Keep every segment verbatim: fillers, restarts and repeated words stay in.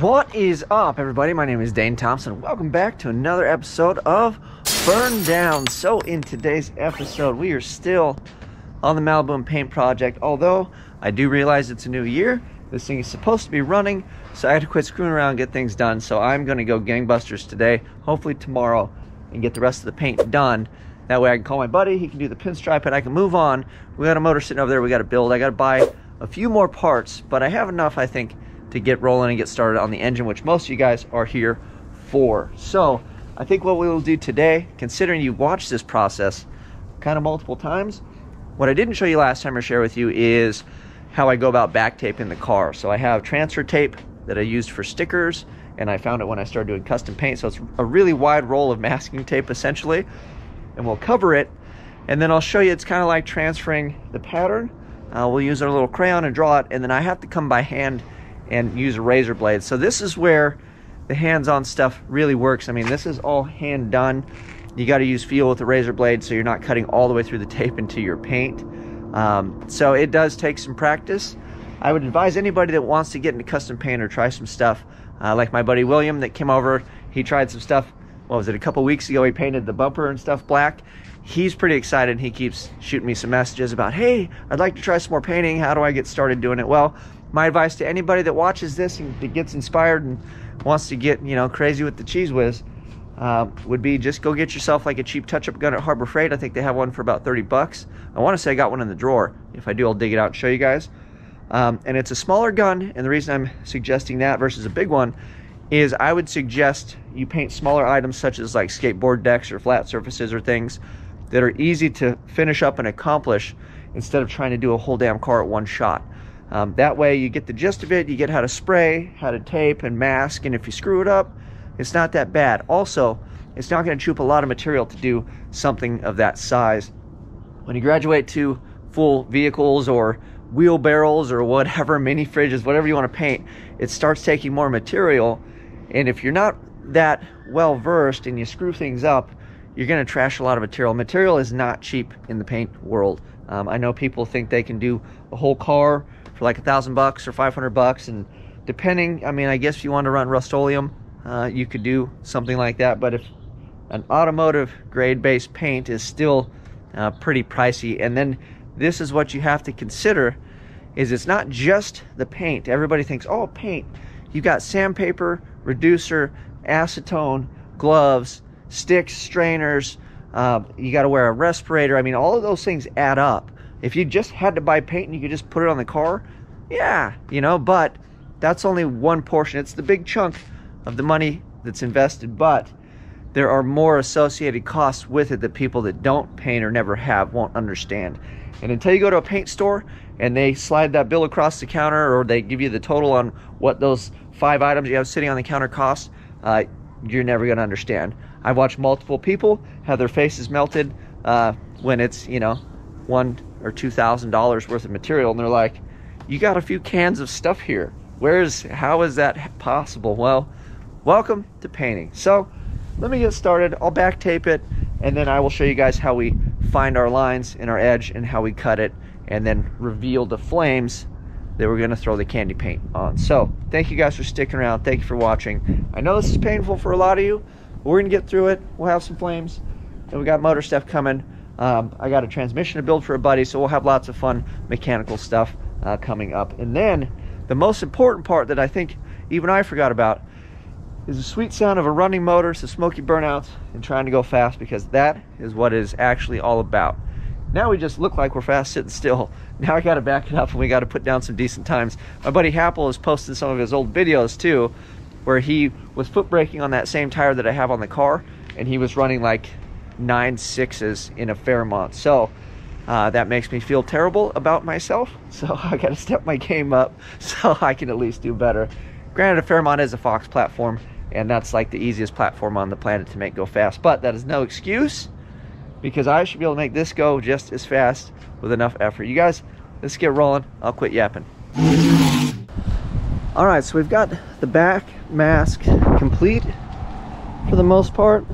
What is up, everybody? My name is Dane Thompson. Welcome back to another episode of Burn Down. So in today's episode, we are still on the Maliboom paint project, although I do realize it's a new year. This thing is supposed to be running, so I had to quit screwing around and get things done. So I'm going to go gangbusters today, hopefully tomorrow, and get the rest of the paint done. That way I can call my buddy, he can do the pinstripe, and I can move on. We got a motor sitting over there we got to build. I got to buy a few more parts, but I have enough, I think, to get rolling and get started on the engine, which most of you guys are here for. So I think what we will do today, considering you watched this process kind of multiple times, what I didn't show you last time or share with you is how I go about back taping the car. So I have transfer tape that I used for stickers, and I found it when I started doing custom paint. So it's a really wide roll of masking tape essentially, and we'll cover it. And then I'll show you, it's kind of like transferring the pattern. Uh, we'll use our little crayon and draw it, and then I have to come by hand and use a razor blade. So this is where the hands-on stuff really works. I mean, this is all hand done. You got to use feel with a razor blade so you're not cutting all the way through the tape into your paint. Um, so it does take some practice. I would advise anybody that wants to get into custom paint or try some stuff, uh, like my buddy William that came over, he tried some stuff, what was it, a couple weeks ago. He painted the bumper and stuff black. He's pretty excited. He keeps shooting me some messages about, hey, I'd like to try some more painting. How do I get started doing it? Well, my advice to anybody that watches this and that gets inspired and wants to get, you know, crazy with the Cheese Whiz uh, would be just go get yourself like a cheap touch-up gun at Harbor Freight. I think they have one for about thirty bucks. I want to say I got one in the drawer. If I do, I'll dig it out and show you guys. Um, and it's a smaller gun, and the reason I'm suggesting that versus a big one is I would suggest you paint smaller items such as like skateboard decks or flat surfaces or things that are easy to finish up and accomplish instead of trying to do a whole damn car at one shot. Um, that way you get the gist of it, you get how to spray, how to tape and mask, and if you screw it up, it's not that bad. Also, it's not going to chew up a lot of material to do something of that size. When you graduate to full vehicles or wheelbarrows or whatever, mini fridges, whatever you want to paint, it starts taking more material, and if you're not that well versed and you screw things up, you're going to trash a lot of material. Material is not cheap in the paint world. Um, I know people think they can do a whole car for like a thousand bucks or five hundred bucks, and depending, I mean, I guess if you want to run Rust-oleum, uh, you could do something like that, but if an automotive grade based paint is still uh, pretty pricey. And then this is what you have to consider is it's not just the paint. Everybody thinks, oh, paint, you've got sandpaper, reducer, acetone, gloves, sticks, strainers, uh, you got to wear a respirator. I mean, all of those things add up. If you just had to buy paint and you could just put it on the car, yeah, you know, but that's only one portion. It's the big chunk of the money that's invested, but there are more associated costs with it that people that don't paint or never have won't understand. And until you go to a paint store and they slide that bill across the counter, or they give you the total on what those five items you have sitting on the counter cost, uh, you're never going to understand. I've watched multiple people have their faces melted uh, when it's, you know, one or two thousand dollars worth of material, and they're like, you got a few cans of stuff here, where's how is that possible? Well, welcome to painting. So let me get started. I'll back tape it, and then I will show you guys how we find our lines and our edge and how we cut it, and then reveal the flames that we're going to throw the candy paint on. So thank you guys for sticking around. Thank you for watching. I know this is painful for a lot of you, but we're gonna get through it. We'll have some flames, and we got motor stuff coming. Um, I got a transmission to build for a buddy, so we'll have lots of fun mechanical stuff uh, coming up. And then the most important part that I think even I forgot about is the sweet sound of a running motor, so smoky burnouts, and trying to go fast, because that is what it is actually all about. Now we just look like we're fast sitting still. Now I got to back it up, and we got to put down some decent times. My buddy Happel has posted some of his old videos too, where he was foot braking on that same tire that I have on the car, and he was running like nine sixes in a Fairmont. So uh, that makes me feel terrible about myself, so I gotta step my game up so I can at least do better. Granted, a Fairmont is a Fox platform, and that's like the easiest platform on the planet to make go fast, but that is no excuse, because I should be able to make this go just as fast with enough effort. You guys, let's get rolling. I'll quit yapping. All right, so we've got the back mask complete for the most part.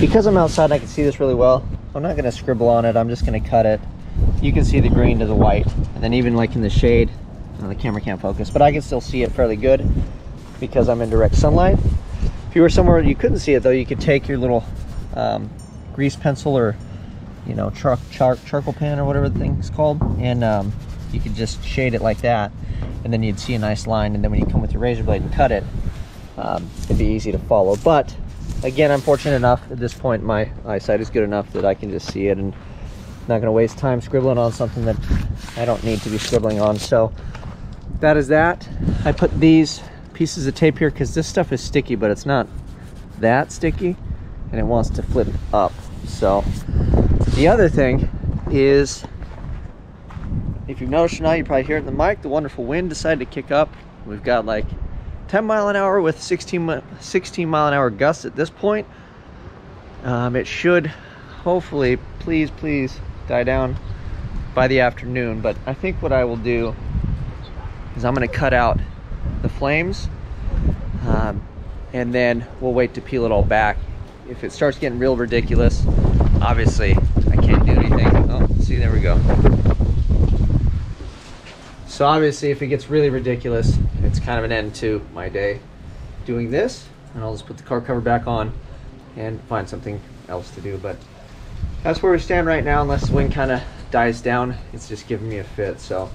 Because I'm outside, I can see this really well. I'm not going to scribble on it. I'm just going to cut it. You can see the green to the white. And then even like in the shade, you know, the camera can't focus, but I can still see it fairly good. because I'm in direct sunlight. If you were somewhere you couldn't see it though, you could take your little um, grease pencil or, you know, char char charcoal pen or whatever the thing's called, and um, you could just shade it like that, and then you'd see a nice line, and then when you come with your razor blade and cut it, um, it'd be easy to follow. But again, I'm fortunate enough at this point, my eyesight is good enough that I can just see it and not gonna waste time scribbling on something that I don't need to be scribbling on. So that is that. I put these pieces of tape here because this stuff is sticky, but it's not that sticky, and it wants to flip up. So the other thing is, if you've noticed or not, you probably hear it in the mic, the wonderful wind decided to kick up. We've got like ten mile an hour with sixteen mile an hour gusts at this point. Um, it should hopefully, please, please die down by the afternoon. But I think what I will do is I'm gonna cut out the flames, um, and then we'll wait to peel it all back. If it starts getting real ridiculous, obviously I can't do anything. Oh, see, there we go. So obviously if it gets really ridiculous, it's kind of an end to my day doing this, and I'll just put the car cover back on and find something else to do. But that's where we stand right now. Unless the wind kind of dies down, it's just giving me a fit. So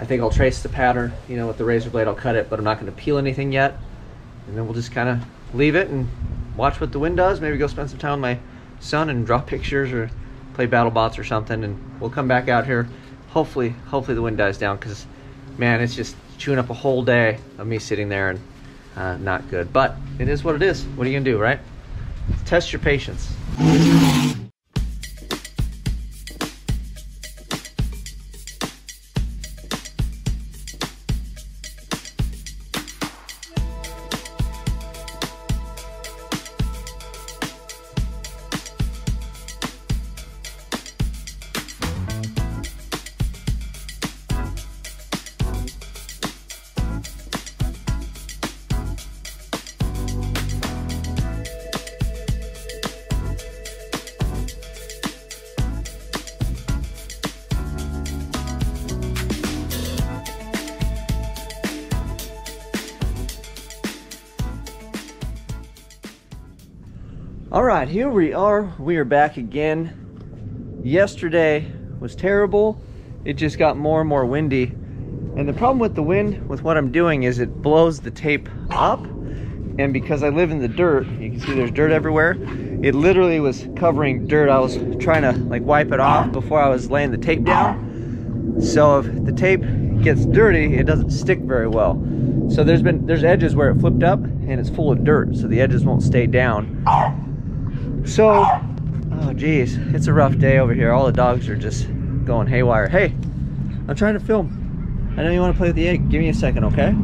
I think I'll trace the pattern, you know, with the razor blade. I'll cut it, but I'm not going to peel anything yet, and then we'll just kind of leave it and watch what the wind does. Maybe go spend some time with my son and draw pictures or play BattleBots or something, and we'll come back out here. Hopefully, hopefully the wind dies down, because man, it's just chewing up a whole day of me sitting there, and uh, not good. But it is what it is. What are you gonna do, right? Test your patience. All right, here we are. We are back again. Yesterday was terrible. It just got more and more windy. And the problem with the wind, with what I'm doing, is it blows the tape up. And because I live in the dirt, you can see there's dirt everywhere. It literally was covering dirt. I was trying to like wipe it off before I was laying the tape down. So if the tape gets dirty, it doesn't stick very well. So there's been, there's edges where it flipped up and it's full of dirt, so the edges won't stay down. So, oh geez, it's a rough day over here. All the dogs are just going haywire. Hey, I'm trying to film. I know you want to play with the egg. Give me a second, okay?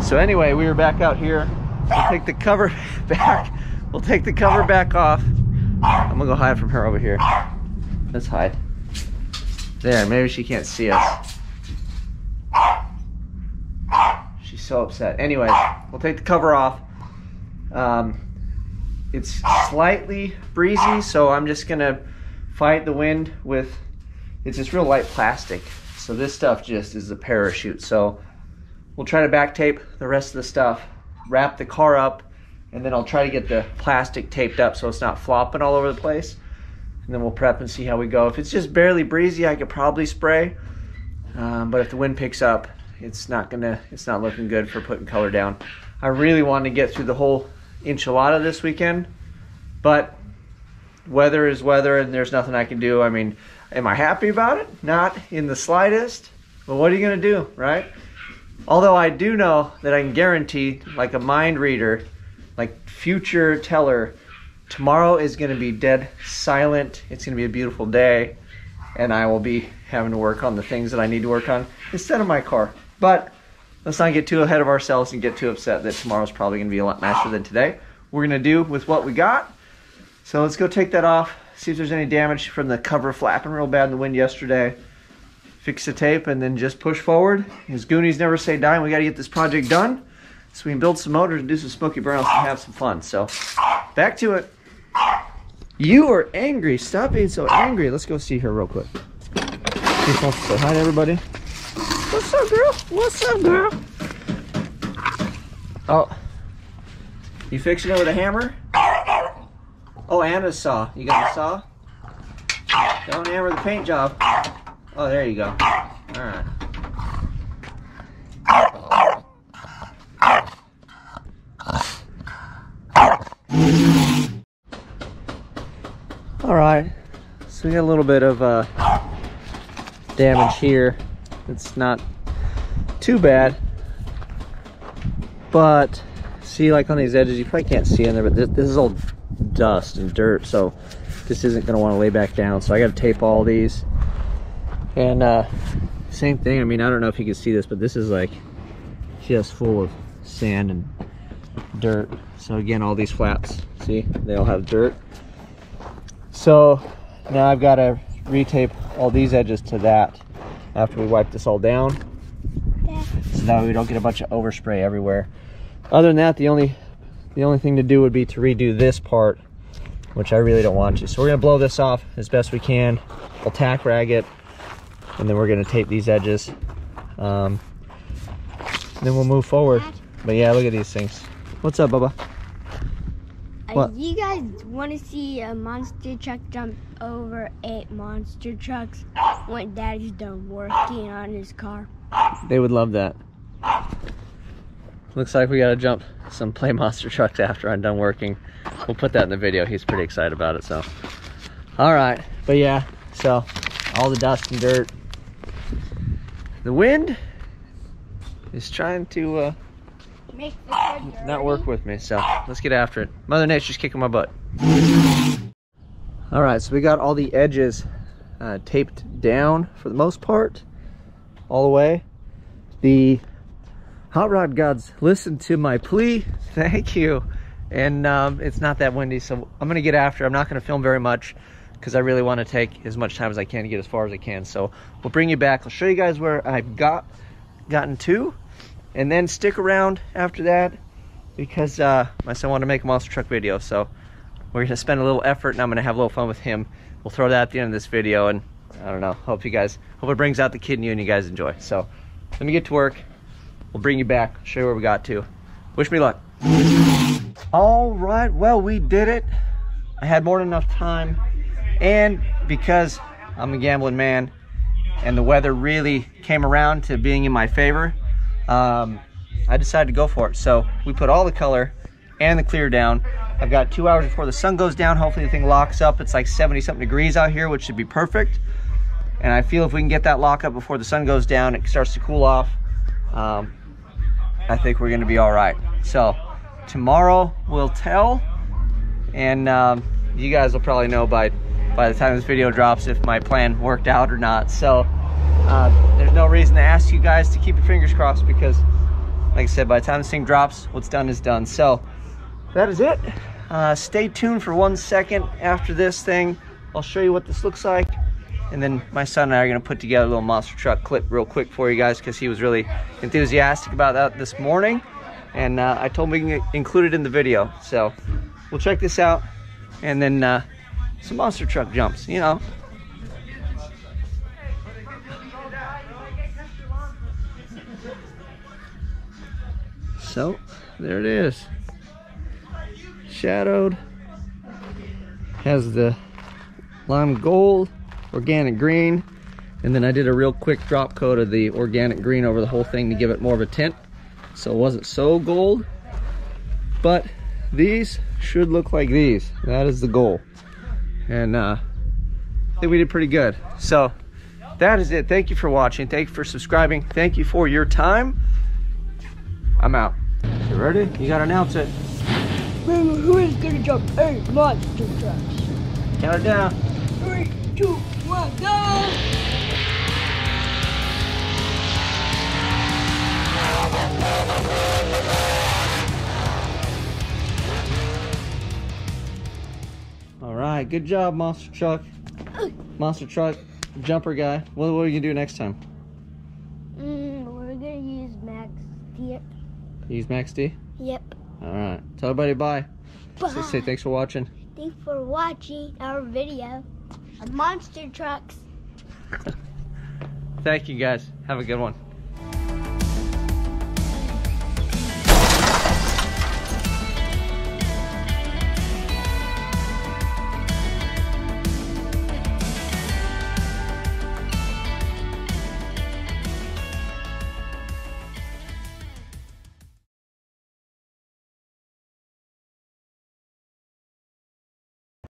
So anyway, we were back out here. We'll take the cover back. We'll take the cover back off. I'm gonna go hide from her over here. Let's hide. There, maybe she can't see us. She's so upset. Anyways, we'll take the cover off. Um, It's slightly breezy, so I'm just gonna fight the wind with, it's just real light plastic. So this stuff just is a parachute. So we'll try to back tape the rest of the stuff, wrap the car up, and then I'll try to get the plastic taped up so it's not flopping all over the place. And then we'll prep and see how we go. If it's just barely breezy, I could probably spray. Um, but if the wind picks up, it's not gonna, it's not looking good for putting color down. I really wanted to get through the whole enchilada this weekend, but weather is weather and there's nothing I can do. I mean, am I happy about it? Not in the slightest. But what are you going to do, right? Although I do know that I can guarantee, like a mind reader, like future teller, tomorrow is going to be dead silent. It's going to be a beautiful day, and I will be having to work on the things that I need to work on instead of my car. But let's not get too ahead of ourselves and get too upset that tomorrow's probably going to be a lot nicer than today. We're going to do with what we got. So let's go take that off, see if there's any damage from the cover flapping real bad in the wind yesterday. Fix the tape and then just push forward. As Goonies never say die, and we got to get this project done so we can build some motors and do some smoky burnouts and have some fun. So back to it. You are angry. Stop being so angry. Let's go see her real quick. She wants to say hi to everybody. What's up, girl? What's up, girl? Oh. You fixing it with a hammer? Oh, and a saw. You got a saw? Don't hammer the paint job. Oh, there you go. Alright. Alright, so we got a little bit of uh, damage here. It's not too bad, but see, like on these edges, you probably can't see in there, but this, this is all dust and dirt, so this isn't going to want to lay back down. So I got to tape all these. And uh, same thing, I mean, I don't know if you can see this, but this is like just full of sand and dirt. So again, all these flats, see, they all have dirt. So now I've got to retape all these edges to that after we wipe this all down, so that we don't get a bunch of overspray everywhere. Other than that, the only the only thing to do would be to redo this part, which I really don't want to. So we're gonna blow this off as best we can. I'll tack rag it, and then we're gonna tape these edges. Um, then we'll move forward. But yeah, look at these things. What's up, Bubba? What? Uh, you guys want to see a monster truck jump over eight monster trucks when Daddy's done working on his car? They would love that. Looks like we gotta jump some play monster trucks after I'm done working. We'll put that in the video. He's pretty excited about it, so. All right, but yeah, so all the dust and dirt. The wind is trying to uh, Make the not dirty. work with me, so let's get after it. Mother Nature's kicking my butt. All right, so we got all the edges uh, taped down for the most part, all the way. The Hot Rod Gods listened to my plea. Thank you. And um, it's not that windy, so I'm gonna get after. I'm not gonna film very much because I really wanna take as much time as I can to get as far as I can. So we'll bring you back. I'll show you guys where I've got, gotten to, and then stick around after that because uh, my son wanted to make a monster truck video. So we're gonna spend a little effort and I'm gonna have a little fun with him. We'll throw that at the end of this video, and I don't know, hope you guys, hope it brings out the kid in you and you guys enjoy. So let me get to work. We'll bring you back, show you where we got to. Wish me luck. All right, well, we did it. I had more than enough time. And because I'm a gambling man and the weather really came around to being in my favor, um, I decided to go for it. So we put all the color and the clear down. I've got two hours before the sun goes down. Hopefully the thing locks up. It's like seventy something degrees out here, which should be perfect. And I feel if we can get that lock up before the sun goes down, it starts to cool off. Um, I think we're gonna be all right. So tomorrow we'll tell, and um, you guys will probably know by by the time this video drops if my plan worked out or not. So uh, there's no reason to ask you guys to keep your fingers crossed because, like I said, by the time this thing drops, what's done is done. So that is it. Uh, stay tuned for one second after this thing. I'll show you what this looks like, and then my son and I are gonna put together a little monster truck clip real quick for you guys because he was really enthusiastic about that this morning. And uh, I told him we can include it in the video. So we'll check this out, and then uh, some monster truck jumps, you know. So there it is. Shadowed. Has the lime gold, organic green, and then I did a real quick drop coat of the organic green over the whole thing to give it more of a tint, so it wasn't so gold. But these should look like these. That is the goal, and uh, I think we did pretty good. So that is it. Thank you for watching, thank you for subscribing, thank you for your time. I'm out. You ready? You gotta announce it. Who is gonna jump eight monster trucks? Count it down. Three, two, one, go! All right, good job, monster truck. Monster truck jumper guy. What, what are you gonna do next time? Mm, we're gonna use Max D. Use Max D? Yep. All right. Tell everybody bye. Bye. So say thanks for watching. Thanks for watching our video of monster trucks. Thank you guys. Have a good one.